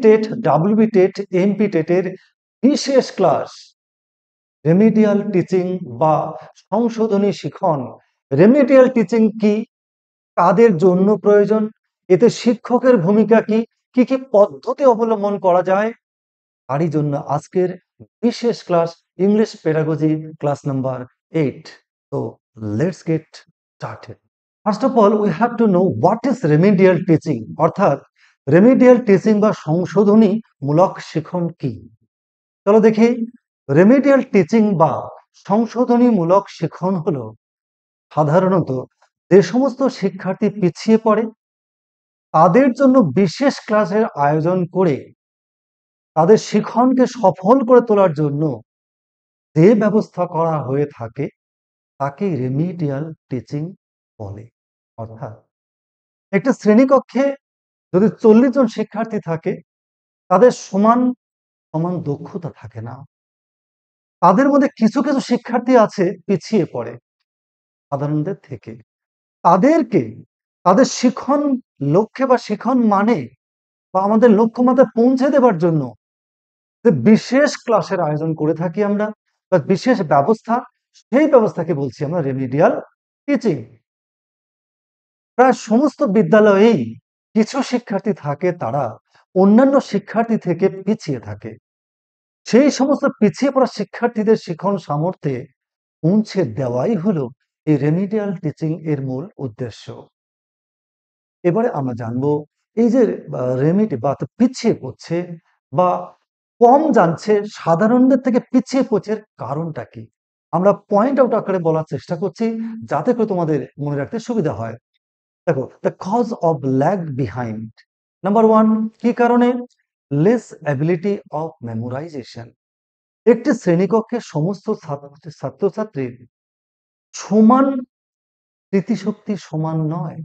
TET, WB TET, MP TET এর বিশেষ class remedial teaching বা সংশোধনী শিখন। রেমিডিয়াল টিচিং কি, কাদের জন্য প্রয়োজন, এতে শিক্ষকের ভূমিকা কি, কি কি পদ্ধতি অবলম্বন করা যায়, তারই জন্য আজকের বিশেষ class English pedagogy class number 8। তো let's get started. First of all we have to know what is remedial teaching, অর্থাৎ রেমিডিয়াল টিচিং বা সংশোধনী মূলক শিখন কি। চলো দেখি, রেমিডিয়াল টিচিং বা সংশোধনী মূলক শিখন হলো সাধারণত যে সমস্ত শিক্ষার্থী পিছিয়ে পড়ে তাদের জন্য বিশেষ ক্লাসের আয়োজন করে তাদের শিখনকে সফল করে তোলার জন্য যে ব্যবস্থা করা হয়ে থাকে তাকে রেমিডিয়াল টিচিং বলে। অর্থাৎ একটা শ্রেণীকক্ষে যদি ৪০ জন শিক্ষার্থী থাকে তাদের সমান সমান দক্ষতা থাকে না, তাদের মধ্যে কিছু কিছু শিক্ষার্থী আছে পিছিয়ে পড়ে সাধারণদের থেকে, তাদেরকে তাদের শিখন লক্ষ্যে বা শিখন মানে বা আমাদের লক্ষ্যমাত্রা পৌঁছে দেবার জন্য যে বিশেষ ক্লাসের আয়োজন করে থাকি আমরা বা বিশেষ ব্যবস্থা, সেই ব্যবস্থাকে বলছি আমরা রেমিডিয়াল টিচিং। প্রায় সমস্ত বিদ্যালয়েই কিছু শিক্ষার্থী থাকে তারা অন্যান্য শিক্ষার্থী থেকে পিছিয়ে থাকে, সেই সমস্ত পিছিয়ে পড়া শিক্ষার্থীদের শিখন সামর্থ্যে পৌঁছে দেওয়াই হলো এই রেমিডিয়াল টিচিং এর মূল উদ্দেশ্য। এবারে আমরা জানবো এই যে রেমিডি বা পিছিয়ে পড়ছে বা কম জানছে, সাধারণদের থেকে পিছিয়ে পড়ছে কারণটা কি, আমরা পয়েন্ট আউট আকারে বলার চেষ্টা করছি যাতে করে তোমাদের মনে রাখতে সুবিধা হয়। দেখো, the cause of lag behind, number one কি কারণে, লেস অ্যাবিলিটি অফ মেমোরাইজেশন। একটি শ্রেণীকক্ষে সমস্ত ছাত্রছাত্রীর সমান স্মৃতিশক্তি সমান নয়,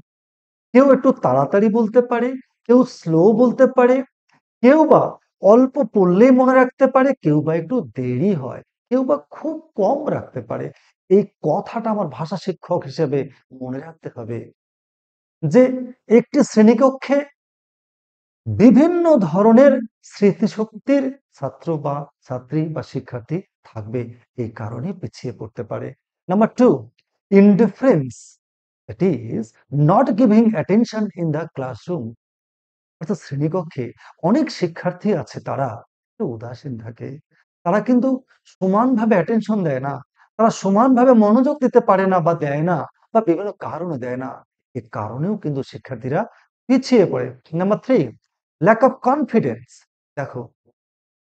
কেউ একটু তাড়াতাড়ি বলতে পারে, কেউ স্লো বলতে পারে, কেউ বা অল্প পড়লেই মনে রাখতে পারে, কেউ বা একটু দেরি হয়, কেউ বা খুব কম রাখতে পারে। এই কথাটা আমার ভাষা শিক্ষক হিসেবে মনে রাখতে হবে যে একটি শ্রেণীকক্ষে বিভিন্ন ধরনের স্মৃতিশক্তির ছাত্র বা ছাত্রী বা শিক্ষার্থী থাকবে, এই কারণে পিছিয়ে পড়তে পারে। Number two, indifference, that is not giving attention in the classroom. অর্থাৎ শ্রেণীকক্ষে অনেক শিক্ষার্থী আছে তারা উদাসীন থাকে, তারা কিন্তু সমানভাবে অ্যাটেনশন দেয় না, তারা সমানভাবে মনোযোগ দিতে পারে না বা দেয় না বা বিভিন্ন কারণে দেয় না, এর কারণেও কিন্তু শিক্ষার্থীরা পিছিয়ে পড়ে। Number three, lack of confidence. দেখো,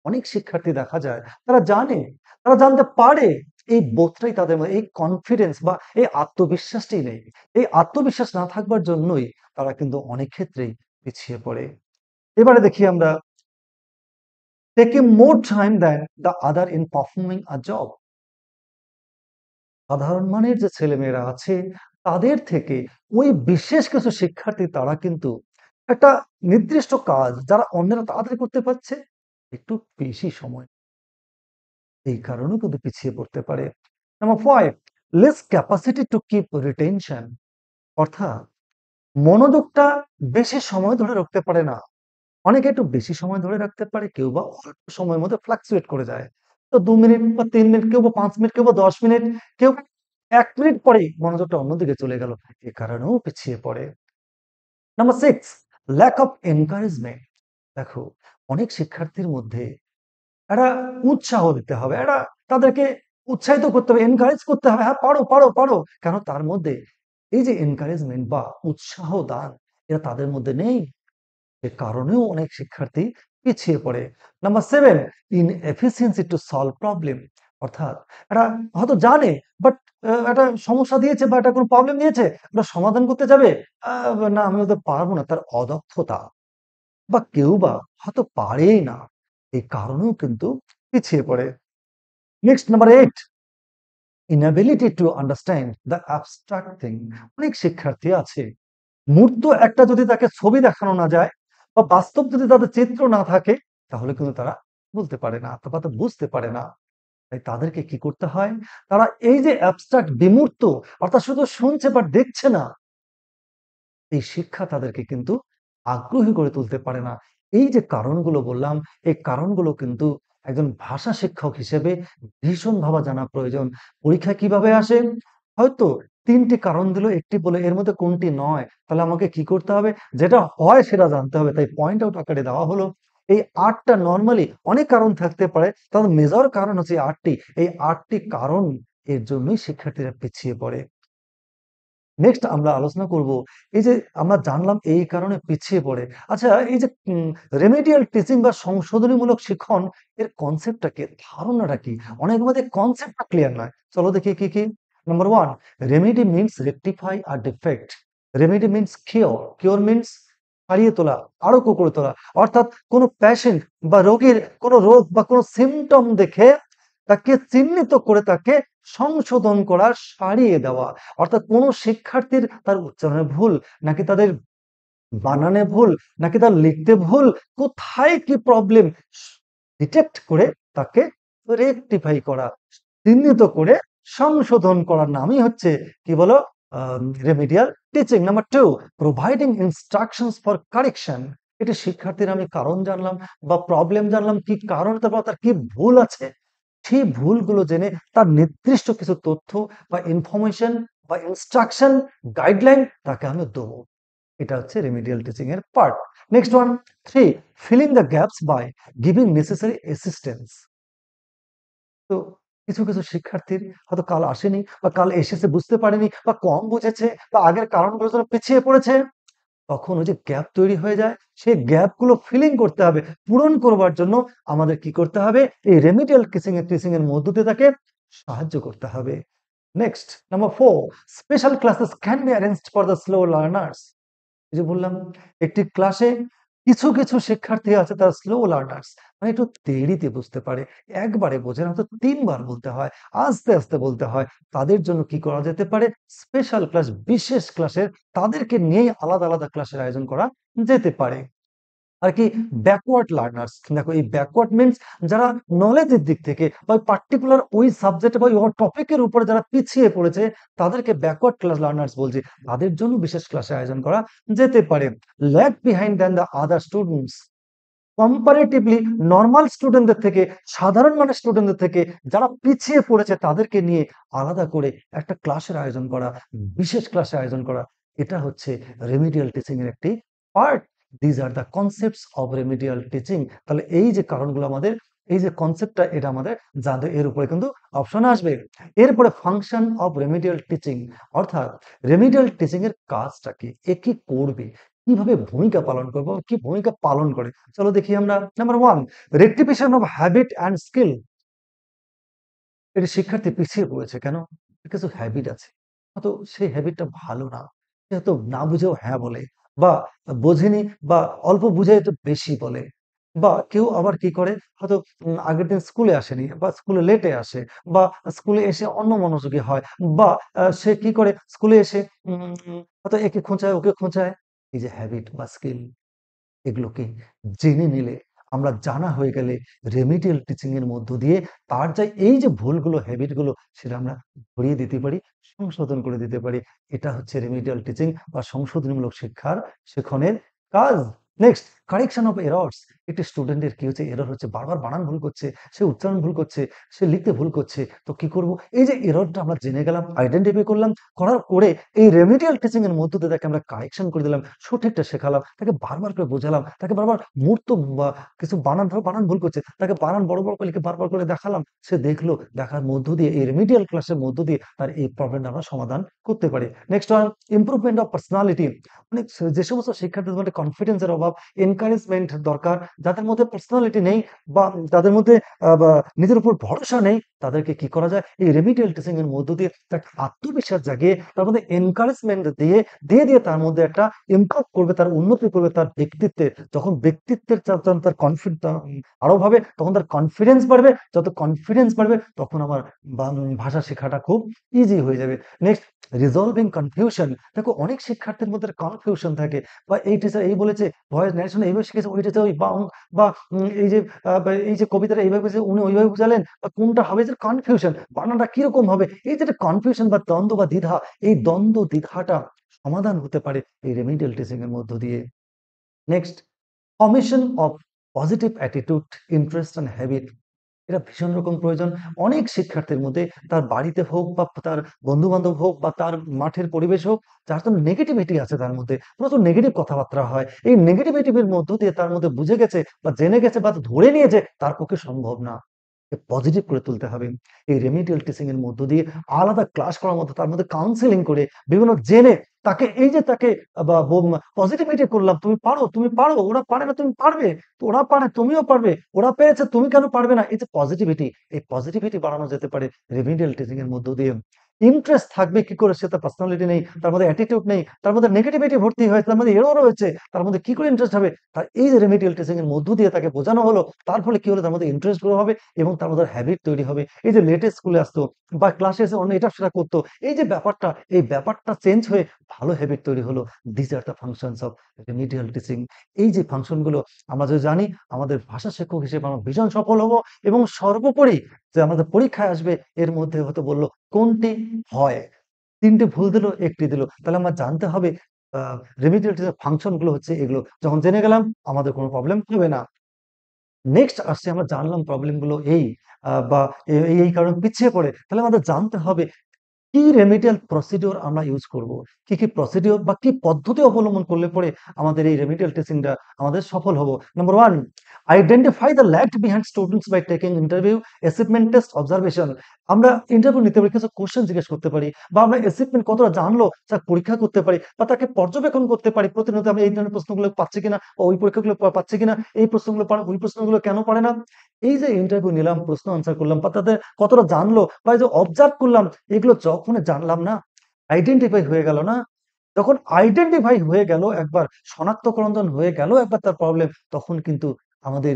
অনেক শিক্ষার্থী দেখা যায় তারা জানে, তারা জানতে পারে, এই বোধটাই তাদের মধ্যে, এই কনফিডেন্স বা এই আত্মবিশ্বাসটি নেই। এই আত্মবিশ্বাস না থাকবার জন্যই তারা কিন্তু অনেক ক্ষেত্রেই পিছিয়ে পড়ে। এবারে দেখি আমরা, taking more time than the other in performing a job. সাধারণ মানের যে ছেলেমেয়েরা আছে তাদের থেকে ওই বিশেষ কিছু শিক্ষার্থী তারা কিন্তু একটা নির্দিষ্ট কাজ যারা অন্যরা তাড়াতাড়ি করতে পারছে একটু বেশি সময়, এই কারণে কিন্তু পিছিয়ে পড়তে পারে। Number five, less capacity to keep retention. অর্থাৎ মনোযোগটা বেশি সময় ধরে রাখতে পারে না, অনেকে একটু বেশি সময় ধরে রাখতে পারে, কেউ বা অল্প সময়ের মধ্যে ফ্লাকচুয়েট করে যায়, তো ২ মিনিট বা ৩ মিনিট, কেউ বা ৫ মিনিট, কেউ বা ১০ মিনিট, কেউ ১ মিনিট পরেই মনোযোগটা অন্যদিকে চলে গেল, এ কারণেও পিছিয়ে পড়ে। Number six, lack of encouragement. দেখো, অনেক শিক্ষার্থীর মধ্যে একটা উৎসাহ দিতে হবে, একটা তাদেরকে উৎসাহিত করতে হবে, এনকারেজ করতে হবে, হ্যাঁ পারো পারো পারো, কেন তার মধ্যে এই যে এনকারেজমেন্ট বা উৎসাহ দান এটা তাদের মধ্যে নেই, এ কারণেও অনেক শিক্ষার্থী পিছিয়ে পড়ে। Number seven, inefficiency to solve problem. অর্থাৎ এটা হয়তো জানে বাট একটা সমস্যা দিয়েছে বা একটা কোনো প্রবলেম দিয়েছে, ওটা সমাধান করতে যাবে, না আমি ওদের পারবো না, তার অদক্ষতা, বা কেউ বা হয়তো পারেই না, এই কারণেও কিন্তু পিছিয়ে পড়ে। Next number eight, inability to understand the abstract thing. অনেক শিক্ষার্থী আছে মূর্ত একটা যদি তাকে ছবি দেখানো না যায় বা বাস্তব যদি তাদের চিত্র না থাকে তাহলে কিন্তু তারা বলতে পারে না, অথবা তো বুঝতে পারে না, তাই তাদেরকে কি করতে হয়, তারা এই যে অ্যাবস্ট্রাক্ট বিমূর্ত অর্থাৎ শুধু শুনছে বা দেখছে না, এই শিক্ষা তাদেরকে কিন্তু আগ্রহী করে তুলতে পারে না। এই যে কারণগুলো বললাম, এই কারণগুলো কিন্তু একজন ভাষা শিক্ষক হিসেবে ভীষণভাবে জানা প্রয়োজন। পরীক্ষা কিভাবে আসে, হয়তো 3টি কারণ দিল, একটি বলে এর মধ্যে কোনটি নয়, তাহলে আমাকে কি করতে হবে, যেটা হয় সেটা জানতে হবে। তাই পয়েন্ট আউট আকারে দেওয়া হলো। এই 8টা নর্মালি অনেক কারণ থাকতে পারে, তার মেজর কারণ হচ্ছে 8টি। এই 8টি কারণ এর জন্যই শিক্ষার্থীরা পিছিয়ে পড়ে। নেক্সট আমরা আলোচনা করব, এই যে আমরা জানলাম এই কারণে পিছিয়ে পড়ে। আচ্ছা, এই যে রেমেডিয়াল টিচিং বা সংশোধনীমূলক শিক্ষণ, এর কনসেপ্টটাকে, ধারণাটা কি, অনেক মধ্যে কনসেপ্টটা ক্লিয়ার নয়। চলো দেখি কি কি। Number 1, remedy means rectify a defect. Remedy means cure. Cure means সারিয়ে তোলা, আরো করে তোলা। অর্থাৎ কোনো প্যাশেন্ট বা রোগীর কোনো রোগ বা কোনো সিমটম দেখে তাকে চিহ্নিত করে তাকে সংশোধন করা, সারিয়ে দেওয়া। অর্থাৎ কোনো শিক্ষার্থীর তার উচ্চারণে ভুল, নাকি তাদের বানানে ভুল, নাকি তার লিখতে ভুল, কোথায় কি প্রবলেম ডিটেক্ট করে তাকে রেকটিফাই করা, চিহ্নিত করে সংশোধন করার নামই হচ্ছে কি বলো remedial teaching. Number 2, providing instructions for correction. এটা শিক্ষার্থীর আমি কারণ জানলাম বা প্রবলেম জানলাম, কি কারণ, তারপর তার কি ভুল আছে, সেই ভুলগুলো জেনে তার নির্দিষ্ট কিছু তথ্য বা ইনফরমেশন বা ইনস্ট্রাকশন, গাইডলাইন তাকে আমি দেবো। এটা হচ্ছে রেমেডিয়াল টিচিং এর part. Next 1, 3, filling the gaps by giving necessary assistance. তো কিছু কিছু শিক্ষার্থীর হয়তো কাল আসেনি বা কাল এসেছে, বুঝতে পারেনি বা কম বুঝেছে বা আগের কারণগুলোর জন্য পিছিয়ে পড়েছে, তখন ওই যে গ্যাপ তৈরি হয়ে যায়, সেই গ্যাপগুলো ফিলিং করতে হবে। পূরণ করবার জন্য আমাদের কি করতে হবে, এই রেমিডিয়াল টিচিং এর মধ্য দিয়ে তাকে সাহায্য করতে হবে। Next Number 4, special classes can be arranged for the slow learners. এই যে বললাম, একটি ক্লাসে কিছু কিছু শিক্ষার্থী আছে তারা স্লো লার্নার্স, মানে একটু দেরিতে বুঝতে পারে, একবারে বোঝে না, তো 3বার বলতে হয়, আস্তে আস্তে বলতে হয়। তাদের জন্য কি করা যেতে পারে, স্পেশাল ক্লাস, বিশেষ ক্লাসের, তাদেরকে নিয়েই আলাদা আলাদা ক্লাসের আয়োজন করা যেতে পারে। আর কি ব্যাকওয়ার্ড লার্নার্স, দেখো এই ব্যাকওয়ার্ড মিনস যারা নলেজের দিক থেকে বা পার্টিকুলার ওই সাবজেক্ট বা ওই টপিকের উপরে যারা পিছিয়ে পড়েছে, তাদেরকে ব্যাকওয়ার্ড ক্লাস লার্নার্স বলছি, তাদের জন্য বিশেষ ক্লাসে আয়োজন করা যেতে পারে। Lag behind than the other students, comparatively normal স্টুডেন্টদের থেকে, সাধারণ মানের স্টুডেন্টদের থেকে যারা পিছিয়ে পড়েছে, তাদেরকে নিয়ে আলাদা করে একটা ক্লাসের আয়োজন করা, বিশেষ ক্লাসের আয়োজন করা, এটা হচ্ছে রেমিডিয়াল টিচিং এর একটি part. These are the concepts of remedial teaching. তাহলে এই যে কারণগুলো আমাদের, এই যে কনসেপ্টটা, এটা আমাদের জানতে, এর উপরে কিন্তু অপশন আসবে। এরপরে ফাংশন অফ রেমিডিয়াল টিচিং, অর্থাৎ রেমিডিয়াল টিচিং এর কাজটা কি, এ কি করবে, কিভাবে ভূমিকা পালন করব, কি ভূমিকা পালন করে, চলো দেখি আমরা। Number 1, rectification of habit and skill. এটা শিক্ষার্থী পিছিয়ে পড়েছে কেন, কিছু হ্যাবিট আছে, তো সেই হ্যাবিটটা ভালো না, যেহেতু না বুঝেও হ্যাঁ বলে, বা বোঝেনি বা অল্প বুঝে তো বেশি বলে, বা কেউ আবার কি করে, হয়তো আগের দিন স্কুলে আসেনি বা স্কুলে লেটে আসে বা স্কুলে এসে অন্য মনোযোগী হয়, বা সে কি করে স্কুলে এসে হয়তো একে খোঁচায় ওকে খোঁচায়। এই যে হ্যাবিট বা স্কিল, এগুলোকে জেনে নিলে, আমরা জানা হয়ে গেলে রেমিডিয়াল টিচিং এর মধ্য দিয়ে তার যা এই যে ভুলগুলো, হ্যাবিটগুলো, সেটা আমরা ধরিয়ে দিতে পারি, সংশোধন করে দিতে পারি। এটা হচ্ছে রেমিডিয়াল টিচিং বা সংশোধনমূলক শিক্ষার শিক্ষণের কাজ। Next correction of errors. একটি স্টুডেন্টের কি হচ্ছে, এরর হচ্ছে, বারবার বানান ভুল করছে, সে উচ্চারণ ভুল করছে, সে লিখতে ভুল করছে, তো কি করব, এই যে এররটা আমরা জেনে গেলাম, আইডেন্টিফাই করলাম, করার পরে এই রেমিডিয়াল টিচিং এর মধ্য দিয়ে তাকে আমরা কারেকশন করে দিলাম, সঠিকটা শেখালাম, তাকে বারবার করে বোঝালাম, তাকে বারবার মূর্ত বা কিছু বানান, ধরো বানান ভুল করছে, তাকে বানান বড় বড় করে লিখে বারবার করে দেখালাম, সে দেখলো, দেখার মধ্য দিয়ে এই রেমিডিয়াল ক্লাসের মধ্য দিয়ে তার এই প্রবলেমটা আমরা সমাধান করতে পারি। Next 1, improvement of personality. অনেক যে সমস্ত শিক্ষার্থীদের মধ্যে কনফিডেন্সের অভাব, এনকারেজমেন্ট দরকার, যাদের মধ্যে পার্সোনালিটি নেই বা যাদের মধ্যে নিজের উপর ভরসা নেই, তাদেরকে কি করা যায়, এই রেমিডিয়াল টিচিং এর মধ্য দিয়ে তার আত্মবিশ্বাস জাগিয়ে, তার মধ্যে এনকারেজমেন্ট দিয়ে দিয়ে দিয়ে তার মধ্যে একটা ইমপ্রুভ করবে, তার উন্নতি করবে তার ব্যক্তিত্বের। যখন ব্যক্তিত্বের তার কনফিডেন্স আরো ভাবে, তখন তার কনফিডেন্স বাড়বে, যত কনফিডেন্স বাড়বে তখন আমার ভাষা শেখাটা খুব ইজি হয়ে যাবে। Next resolving confusion. দেখো অনেক শিক্ষার্থীর মধ্যে কনফিউশন থাকে, বা এই টিচার এই বলেছে, ভয়েস ন্যারেশন এইভাবে শিখেছে, ওই টিচার ওই বা এই যে কবিতাটা এইভাবে উনি ওইভাবে বুঝালেন, বা কোনটা হবে, যে কনফিউশন, বানানটা কিরকম হবে, এই যে কনফিউশন বা দ্বন্দ্ব বা দ্বিধা, এই দ্বন্দ্ব দ্বিধাটা সমাধান হতে পারে এই রেমিডিয়াল টিচিং এর মধ্য দিয়ে। Next, formation of positive attitude, interest and habit, এটা ভীষণ রকম প্রয়োজন অনেক শিক্ষার্থীর মধ্যে। তার বাড়িতে হোক বা তার বন্ধু বান্ধব হোক বা তার মাঠের পরিবেশ হোক, যার তো নেগেটিভিটি আছে, তার মধ্যে প্রচুর নেগেটিভ কথাবার্তা হয়, এই নেগেটিভিটির মধ্য দিয়ে তার মধ্যে বুঝে গেছে বা জেনে গেছে বা ধরে নিয়েছে তার পক্ষে সম্ভব না, পজিটিভ করে তুলতে হবে। এই রেমিডিয়াল টিচিং এর মধ্য দিয়ে আলাদা ক্লাস করার মতো তার মধ্যে কাউন্সেলিং করে বিভিন্ন জেনে তাকে এই যে তাকে পজিটিভিটি করলাম, তুমি পারো, তুমি পারো, ওরা পারে না তুমি পারবে, তো ওরা পারে তুমিও পারবে, ওরা পেরেছে তুমি কেন পারবে না, এই যে পজিটিভিটি, এই পজিটিভিটি বাড়ানো যেতে পারে রেমিডিয়াল টিচিং এর মধ্য দিয়ে। ইন্টারেস্ট থাকবে কি করে, সে তার পার্সোনালিটি নেই, তার মধ্যে অ্যাটিটিউড নেই, তার মধ্যে নেগেটিভিটি ভর্তি হয়েছে, তার মধ্যে এরও রয়েছে, তার মধ্যে কি করে ইন্টারেস্ট হবে, তার এই যে রেমিডিয়াল টিচিং এর মধ্য দিয়ে তাকে বোঝানো হলো, তার ফলে কি হলো, তার মধ্যে ইন্টারেস্ট গ্রো হবে এবং তার মধ্যে হ্যাবিট তৈরি হবে। এই যে লেটেস্ট স্কুলে আসতো বা ক্লাসে এসে অন্য এটা সেটা করতো, এই যে ব্যাপারটা, এই ব্যাপারটা চেঞ্জ হয়ে ভালো হ্যাবিট তৈরি হলো। This are the functions of remedial teaching. এই যে ফাংশনগুলো আমরা যদি জানি, আমাদের ভাষা শিক্ষক হিসেবে আমরা ভীষণ সফল হব। এবং সর্বোপরি যে আমাদের পরীক্ষায় আসবে, এর মধ্যে হয়তো বললো কোনটি হয়, তিনটে ভুল দিল, একটি দিল, তাহলে আমরা জানতে হবে রেমিডিয়াল টিচিং ফাংশন গুলো হচ্ছে এগুলো। যখন জেনে গেলাম, আমাদের কোনো প্রবলেম হবে না। নেক্সট আসছে, আমরা জানলাম প্রবলেম গুলো এই বা এই কারণে পিছিয়ে পড়ে, তাহলে আমাদের জানতে হবে কি রেমিডিয়াল প্রসিডিওর আমরা ইউজ করব, কি কি প্রসিডিওর বা কি পদ্ধতি অবলম্বন করলে পরে আমাদের এই রেমিডিয়াল টিচিংটা আমাদের সফল হব। Number one, identify the lagged behind students by taking interview, assessment, test, observation. আমরা ইন্টারভিউ নিতে পারি, কিছু কোশ্চেন জিজ্ঞেস করতে পারি, বা আমরা অ্যাসেসমেন্ট কতটা জানলো তার পরীক্ষা করতে পারি, বা তাকে পর্যবেক্ষণ করতে পারি প্রতিনিয়ত, আমরা এই ধরনের প্রশ্নগুলো পাচ্ছি কিনা, বা ওই পরীক্ষাগুলো পাচ্ছে কিনা, এই প্রশ্নগুলো পারে, ওই প্রশ্নগুলো কেন পারে না। এই যে ইন্টারভিউ নিলাম, প্রশ্ন আনসার করলাম, বা তাদের কতটা জানলো, বা এই যে অবজার্ভ করলাম, এগুলো যখন জানলাম না, আইডেন্টিফাই হয়ে গেল না, যখন আইডেন্টিফাই হয়ে গেল একবার, শনাক্তকরণ হয়ে গেল একবার তার প্রবলেম, তখন কিন্তু আমাদের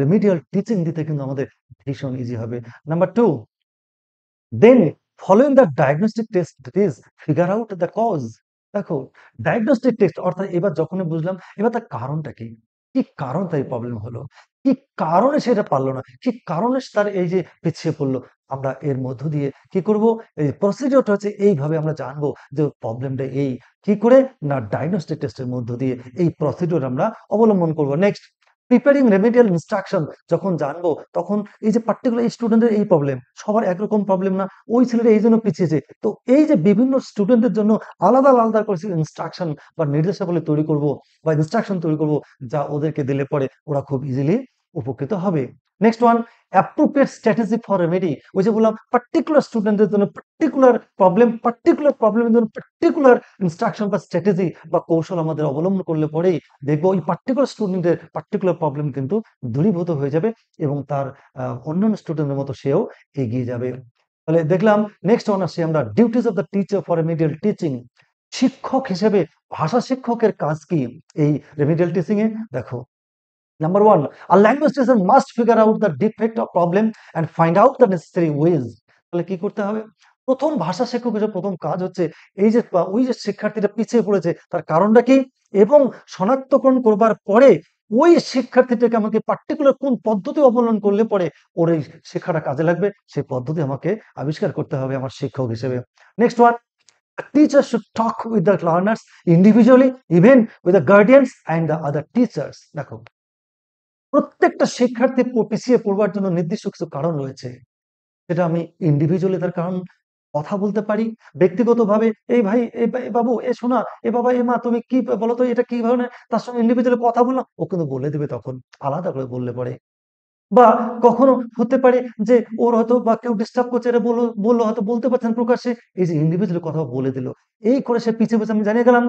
রেমিডিয়াল টিচিং দিতে কিন্তু আমাদের ভীষণ ইজি হবে। Number two, then following the diagnostic test is figure out the cause. দেখো ডায়াগনস্টিক টেস্ট, অর্থাৎ এবার যখন বুঝলাম, এবার তার কারণটা কি, কি কারণ তাই প্রবলেম হলো, কি কারণে সেটা পারলো না, কি কারণে তার এই যে পিছিয়ে পড়লো, আমরা এর মধ্য দিয়ে কি করব, এই প্রসিডিওরটা হচ্ছে এইভাবে আমরা জানবো যে প্রবলেমটা এই, কি করে না ডায়াগনস্টিক টেস্টের মধ্য দিয়ে এই প্রসিডিওর আমরা অবলম্বন করব। নেক্সট, প্রিপেয়ারিং রেমিডিয়াল ইনস্ট্রাকশন, যখন জানবো তখন এই যে পার্টিকুলার এই স্টুডেন্টের এই প্রবলেম, সবার একরকম প্রবলেম না, ওই ছেলেটা এই জন্য পিছিয়েছে, তো এই যে বিভিন্ন স্টুডেন্টের জন্য আলাদা আলাদা করে ইনস্ট্রাকশন বা নির্দেশাবলী তৈরি করব বা ইনস্ট্রাকশন তৈরি করব, যা ওদেরকে দিলে পরে ওরা খুব ইজিলি উপকৃত হবে। Next one, appropriate strategy for remedy. ওই যে বললাম পার্টিকুলার স্টুডেন্টদের জন্য পার্টিকুলার প্রবলেম, পার্টিকুলার প্রবলেমের জন্য পার্টিকুলার ইনস্ট্রাকশন বা স্ট্র্যাটেজি বা কৌশল আমাদের অবলম্বন করলে পরেই দেখবো ওই পার্টিকুলার স্টুডেন্টের পার্টিকুলার প্রবলেম কিন্তু দূরীভূত হয়ে যাবে এবং তার অন্যান্য স্টুডেন্টের মতো সেও এগিয়ে যাবে। তাহলে দেখলাম। নেক্সট ওয়ান আসছে, আমরা duties of the teacher for remedial teaching, শিক্ষক হিসেবে ভাষা শিক্ষকের কাজ কি এই রেমিডিয়াল টিচিং এ। দেখো Number one, a language teacher must figure out the defect or problem and find out the necessary ways. তাহলে কি করতে হবে, প্রথম ভাষা শিক্ষকের প্রথম কাজ হচ্ছে এই যে ওই যে শিক্ষার্থীটা পিছিয়ে পড়েছে তার কারণটা কি, এবং শনাক্তকরণ করবার পরে ওই শিক্ষার্থীটাকে আমাকে পার্টিকুলার কোন পদ্ধতি অবলম্বন করলে পরে ওর এই শিক্ষাটা কাজে লাগবে, সেই পদ্ধতি আমাকে আবিষ্কার করতে হবে আমার শিক্ষক হিসেবে। Next one, teacher should talk with the learners individually, even with the guardians and the other teachers. দেখো প্রত্যেকটা শিক্ষার্থী পিছিয়ে পড়বার জন্য নির্দিষ্ট কিছু কারণ রয়েছে, সেটা আমি ইন্ডিভিজুয়ালি তার কারণ কথা বলতে পারি, ব্যক্তিগতভাবে এই ভাই, এই বাবু, এ শোনা, এ বাবা, এ মা, তুমি কি বলো তো এটা কি ভাবে, তার সঙ্গে ইন্ডিভিজুয়ালি কথা বললাম, ও কিন্তু বলে দেবে তখন আলাদা করে বললে পরে। বা কখনো হতে পারে যে ওর হয়তো বা কেউ ডিস্টার্ব করছে, এটা বললো, হয়তো বলতে পারছেন প্রকাশ্যে, এই যে ইন্ডিভিজুয়ালি কথা বলে দিল, এই করে সে পিছিয়ে পিছিয়ে আমি জানিয়ে গেলাম।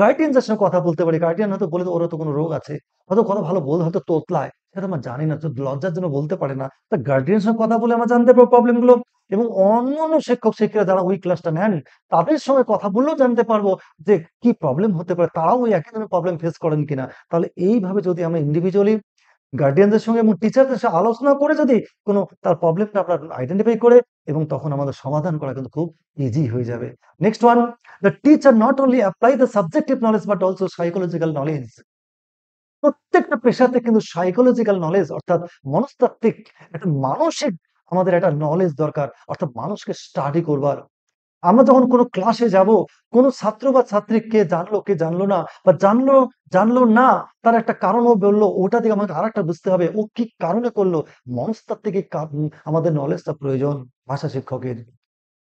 গার্ডিয়ানদের সঙ্গে কথা বলতে পারি, গার্ডিয়ান হয়তো বলে ওরা তো কোনো রোগ আছে, হয়তো কথা ভালো বল, হয়তো তোতলায়, সেটা আমরা জানি না, লজ্জার জন্য বলতে পারে না, তা গার্ডিয়ানের সঙ্গে কথা বলে আমরা জানতে পারবো প্রবলেম গুলো, এবং অন্যান্য শিক্ষক শিক্ষিকারা যারা ওই ক্লাসটা নেন তাদের সঙ্গে কথা বললেও জানতে পারবো যে কি প্রবলেম হতে পারে, তারাও ওই একই ধরনের প্রবলেম ফেস করেন কিনা। তাহলে এইভাবে যদি আমরা ইন্ডিভিজুয়ালি গার্ডিয়ানদের সঙ্গে এবং টিচারদের সঙ্গে আলোচনা করে যদি কোনো তার প্রবলেমটা আপনার আইডেন্টিফাই করে, এবং তখন আমাদের সমাধান করা কিন্তু খুব ইজি হয়ে যাবে। Next one, the teacher not only apply the subjective knowledge but also psychological knowledge. প্রত্যেকটা পেশাতে কিন্তু সাইকোলজিক্যাল নলেজ, অর্থাৎ মনস্তাত্ত্বিক একটা মানসিক আমাদের একটা নলেজ দরকার, অর্থাৎ মানুষকে স্টাডি করবার। আমরা যখন কোনো ক্লাসে যাব, কোনো ছাত্র বা ছাত্রী কে জানলো কে জানলো না বা জানলো না তার একটা কারণও বললো, ওটা থেকে আমাকে আর একটা বুঝতে হবে ও কি কারণে করলো। মনস্তাত্ত্বিক আমাদের নলেজটা প্রয়োজন ভাষা শিক্ষকের।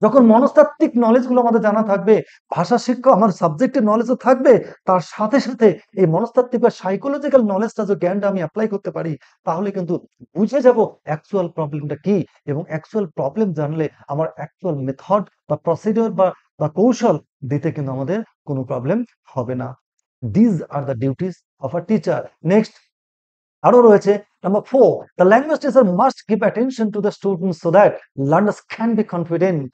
যখন মনস্তাত্ত্বিক নলেজ গুলো আমাদের জানা থাকবে, ভাষা শিক্ষা আমার সাবজেক্টের নলেজও থাকবে, তার সাথে সাথে এই মনস্তাত্ত্বিক বা সাইকোলজিক্যাল নলেজটা যে জ্ঞানটা আমি অ্যাপ্লাই করতে পারি, তাহলে কিন্তু বুঝে যাব অ্যাকচুয়াল প্রবলেমটা কি। এবং অ্যাকচুয়াল প্রবলেম জানলে আমার অ্যাকচুয়াল মেথড বা প্রসিডিওর বা কৌশল দিতে কিন্তু আমাদের কোনো প্রবলেম হবে না। These are the duties of a teacher. Next আরো রয়েছে number 4, the language teacher must give attention to the students so that learners can be confident.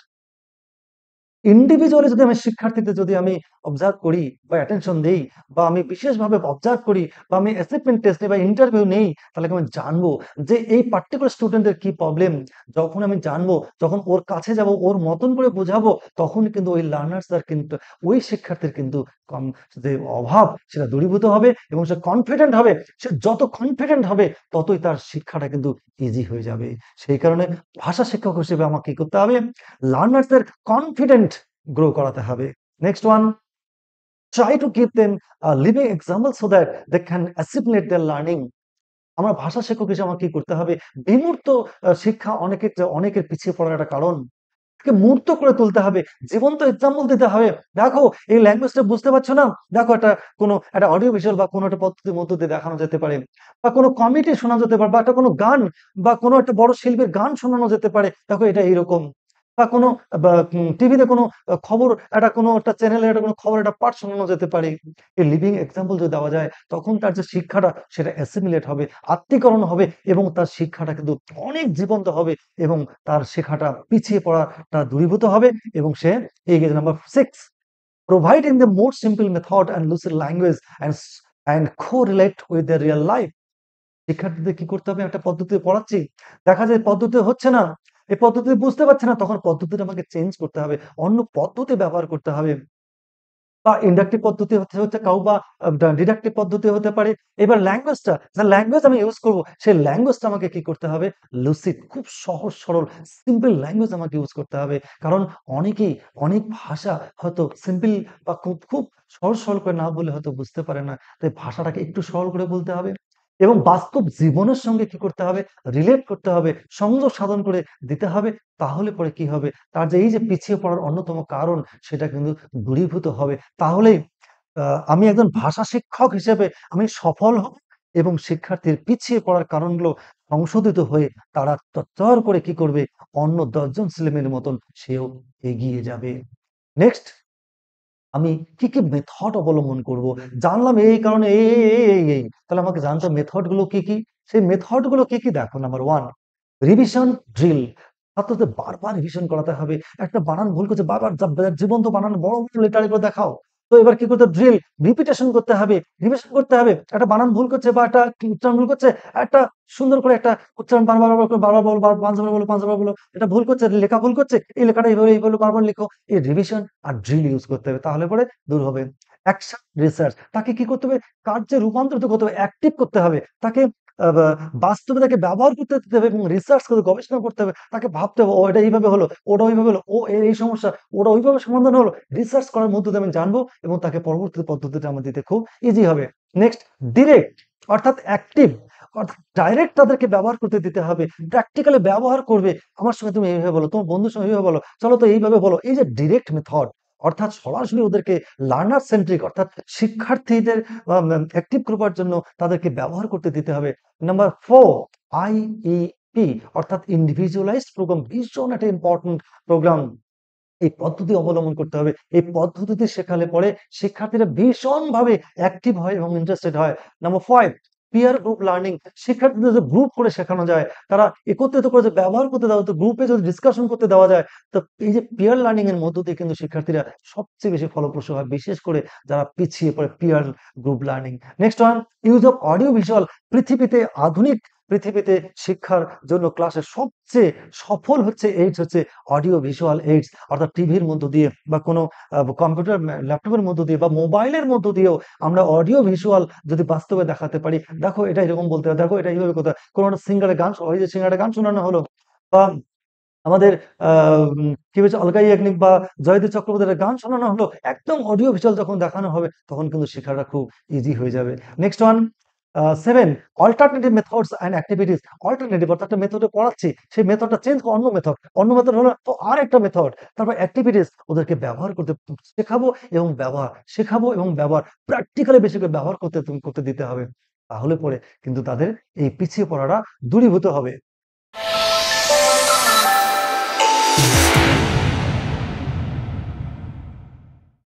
Individually যদি আমি শিক্ষার্থীদের যদি আমি অবজার্ভ করি বা অ্যাটেনশন দিই, বা আমি বিশেষভাবে অবজার্ভ করি, বা আমি অ্যাসেসমেন্ট টেস্ট নিই বা ইন্টারভিউ নেই, তাহলে আমি জানবো যে এই পার্টিকুলার স্টুডেন্টদের কি প্রবলেম। যখন আমি জানবো, যখন ওর কাছে যাব, ওর মতন করে বোঝাবো, তখন কিন্তু ওই লার্নার্সদের কিন্তু ওই শিক্ষার্থীর কিন্তু কম যে অভাব সেটা দূরীভূত হবে এবং সে কনফিডেন্ট হবে। সে যত কনফিডেন্ট হবে ততই তার শিক্ষাটা কিন্তু ইজি হয়ে যাবে। সেই কারণে ভাষা শিক্ষক হিসেবে আমাকে কি করতে হবে, লার্নার্সদের কনফিডেন্ট grow করাতে হবে। Next one, try to give them a living example so that they can assimilate their learning. আমরা ভাষা শিক্ষক হিসেবে আমাকে কি করতে হবে, বিমূর্ত শিক্ষা অনেকের পিছিয়ে পড়ার একটা কারণ, মূর্ত করে তুলতে হবে, জীবন্ত এক্সাম্পল দিতে হবে। দেখো এই ল্যাঙ্গুয়েজটা বুঝতে পারছো না, দেখো এটা কোনো একটা অডিও ভিজুয়াল বা কোনো একটা পদ্ধতির মধ্য দিয়ে দেখানো যেতে পারে, বা কোনো কমিটি শোনা যেতে পারে, বা একটা কোনো গান বা কোনো একটা বড় শিল্পের গান শোনানো যেতে পারে, দেখো এটা এইরকম, বা কোনো টিভিতে কোনো খবর একটা কোনো একটা চ্যানেলে একটা কোনো খবর একটা পাঠ শোনানো যেতে পারে। এই লিভিং এক্সাম্পল যদি দেওয়া যায়, তখন তার যে শিক্ষাটা সেটা অ্যাসিমিলেট হবে, আত্মীকরণ হবে, এবং তার শিক্ষাটা কিন্তু অনেক জীবন্ত হবে, এবং তার শেখাটা পিছিয়ে পড়াটা দূরীভূত হবে এবং সে এগিয়ে যাবে। Number 6, providing the more simple method and lucid language and correlate with the real life. শিক্ষার্থীদের কি করতে হবে, একটা পদ্ধতি পড়াচ্ছি, দেখা যায় পদ্ধতি হচ্ছে না, এই পদ্ধতি বুঝতে পারছে না, তখন পদ্ধতিটা আমাকে চেঞ্জ করতে হবে, অন্য পদ্ধতি ব্যবহার করতে হবে। বা ইন্ডাকটিভ পদ্ধতি হচ্ছে কাউ, বা ডিডাকটিভ পদ্ধতি হতে পারে। এবার ল্যাঙ্গুয়েজ আমি ইউজ করবো, সেই ল্যাঙ্গুয়েজটা আমাকে কি করতে হবে, লুসিড, খুব সহজ সরল সিম্পল ল্যাঙ্গুয়েজ আমাকে ইউজ করতে হবে। কারণ অনেকেই অনেক ভাষা হয়তো সিম্পল বা খুব খুব সহজ সরল করে না বলে হয়তো বুঝতে পারে না, তাই ভাষাটাকে একটু সরল করে বলতে হবে এবং বাস্তব জীবনের সঙ্গে কি করতে হবে, রিলেট করতে হবে, সংযোগ সাধন করে দিতে হবে। তাহলে পরে কি হবে, তার যে এই যে পিছিয়ে পড়ার অন্যতম কারণ সেটা কিন্তু দূরীভূত হবে। তাহলেই আমি একজন ভাষা শিক্ষক হিসেবে আমি সফল হব এবং শিক্ষার্থীর পিছিয়ে পড়ার কারণগুলো সংশোধিত হয়ে তারা তত্তর করে কি করবে, অন্য 10 জন ছেলেমেয়ের মতন সেও এগিয়ে যাবে। নেক্সট, আমি কি কি মেথড অবলম্বন করব, জানলাম এই কারণে এই, তাহলে আমাকে জানতে মেথড গুলো কি কি, সেই মেথড গুলো কি কি। দেখো Number 1, রিভিশন ড্রিল। ছাত্রদের বারবার রিভিশন করাতে হবে। একটা বানান ভুল করছে, বারবার জীবন্ত বানান বড় বড় লেটারে করে দেখাও, তো এবার কি করতে, ড্রিল, রিপিটেশন করতে হবে, রিভিশন করতে হবে। একটা বানান ভুল করছে বা একটা উচ্চারণ ভুল করছে, একটা সুন্দর করে একটা উচ্চারণ বারবার বলো, এটা ভুল করছে, লেখা ভুল করছে, এই লেখাটা এইভাবে বারবার লেখো, এই রিভিশন আর ড্রিল ইউজ করতে হবে, তাহলে পরে দূর হবে। অ্যাকশন রিসার্চ, তাকে কি করতে হবে, কার্যে রূপান্তরিত করতে হবে, অ্যাক্টিভ করতে হবে, তাকে বাস্তবে তাকে ব্যবহার করতে দিতে হবে এবং রিসার্চ করে গবেষণা করতে হবে। তাকে ভাবতে হবে, ও এটা এইভাবে হলো, ওটা ওইভাবে হলো, ও এই সমস্যা, ওটা ওইভাবে সমাধান হলো। রিসার্চ করার মধ্য দিয়ে আমি জানবো এবং তাকে পরবর্তী পদ্ধতিটা আমার দিতে খুব ইজি হবে। নেক্সট, ডিরেক্ট অর্থাৎ অ্যাক্টিভ, অর্থাৎ ডাইরেক্ট তাদেরকে ব্যবহার করতে দিতে হবে, প্র্যাকটিক্যালি ব্যবহার করবে। আমার সঙ্গে তুমি এইভাবে বলো, তোমার বন্ধুর সঙ্গে এইভাবে বলো, চলো তো এইভাবে বলো। এই যে ডিরেক্ট মেথড অর্থাৎ সরাসরি ওদেরকে লার্নার সেন্ট্রিক অর্থাৎ শিক্ষার্থীদের অ্যাক্টিভ করবার জন্য তাদেরকে ব্যবহার করতে দিতে হবে। Number 4, IEP অর্থাৎ ইন্ডিভিজুয়ালাইজড প্রোগ্রাম, ভীষণ একটা ইম্পর্টেন্ট প্রোগ্রাম। এই পদ্ধতি অবলম্বন করতে হবে। এই পদ্ধতিতে শেখালে পরে শিক্ষার্থীরা ভীষণভাবে অ্যাক্টিভ হয় এবং ইন্টারেস্টেড হয়। Number 5, পিয়ার গ্রুপ লার্নিং, শিক্ষার্থীদের যদি গ্রুপ করে শেখানো যায়, তারা একত্রিত করে যদি ব্যবহার করতে দেওয়া, তো গ্রুপে যদি ডিসকাশন করতে দেওয়া যায়, তো এই যে পিয়ার লার্নিং এর মধ্য দিয়ে কিন্তু শিক্ষার্থীরা সবচেয়ে বেশি ফলপ্রসূ হয়, বিশেষ করে যারা পিছিয়ে পড়ে, peer group learning. Next one, use of audio visual. পৃথিবীতে, আধুনিক পৃথিবীতে শিক্ষার জন্য ক্লাসে সবচেয়ে সফল হচ্ছে অডিও ভিজুয়াল এইডস অর্থাৎ টিভির মধ্য দিয়ে বা কোনো কম্পিউটার ল্যাপটপের মধ্য দিয়ে বা মোবাইলের মধ্য দিয়েও আমরা অডিও ভিজুয়াল যদি বাস্তবে দেখাতে পারি, দেখো এটা এরকম বলতে হবে, দেখো এটা এইভাবে কোথায়, কোনো একটা সিঙ্গারের গান, সিঙ্গারের গান শোনানো হলো, বা আমাদের কি হয়েছে, অলকাই ইয়াগনিক বা জয়দেব চক্রবর্তীর গান শোনানো হলো, একদম অডিও ভিজুয়াল যখন দেখানো হবে তখন কিন্তু শেখাটা খুব ইজি হয়ে যাবে। Next one 7 alternative methods and activities. Alternative অর্থাৎ একটা মেথডে পড়াচ্ছি, সেই মেথডটা চেঞ্জ করে অন্য মেথড হলো তো আর একটা মেথড, তারপর অ্যাক্টিভিটিস ওদেরকে ব্যবহার করতে শেখাবো এবং ব্যবহার প্র্যাকটিক্যালি বেশি করে ব্যবহার করতে দিতে হবে, তাহলে পরে কিন্তু তাদের এই পিছিয়ে পড়াটা দূরীভূত হবে।